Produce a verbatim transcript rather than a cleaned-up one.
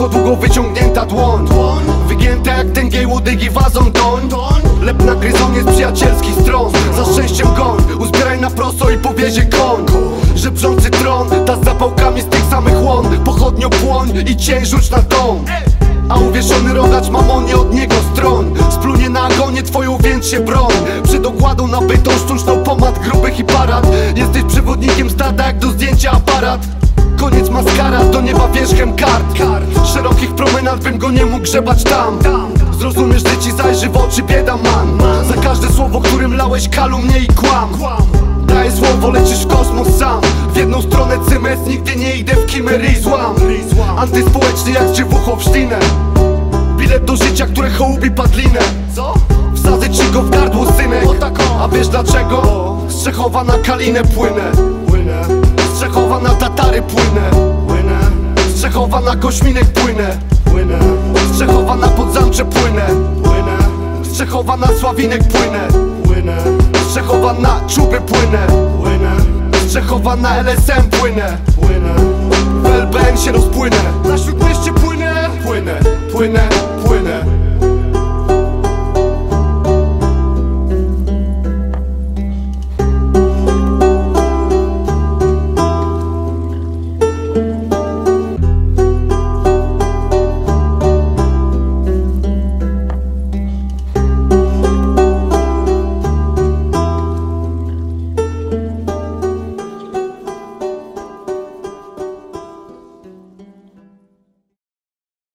Echo długo wyciągnięta dłoń, wygięte jak tęgiej łodygi wazon toń. Lep na gryzonie z przyjacielskich stron, za szczęściem goń, uzbieraj na prosto i powiezie koń. Żebrzący tron, ta z zapałkami z tych samych łon. Pochodnio płoń i cień rzuć na dom. A uwieszony rogacz mamonie od niego stron. Splunie na agonie twoją, więc się broń. Przed ogładą nabytą sztuczną pomad grubych i parad. Jesteś przewodnikiem stada jak do zdjęcia aparat. Koniec maskara, do nieba wierzchem kart. Szerokich promenad bym go nie mógł grzebać tam. Zrozumiesz, że ci zajrzy w oczy bieda man. Za każde słowo, którym lałeś kalumnie i kłam. Daję słowo, lecisz w kosmos sam. W jedną stronę cymes, nigdy nie idę w chimery i złam. Antyspołeczny jak dziewucho w szlinę. Bilet do życia, które hołubi padlinę. Wsadzę ci go w gardło, synek. A wiesz dlaczego? Z Czechowa na Kalinę płynę. Z Czechowa na Tatary płynę. Z Czechowa na Kośminek płynę. Z Czechowa na Podzamcze płynę. Z Czechowa na Sławinek płynę. Z Czechowa na Czubry płynę. Z Czechowa na L S M płynę. W L B M się rozpłynę. Na Śródmieście płynę. Płynę, płynę.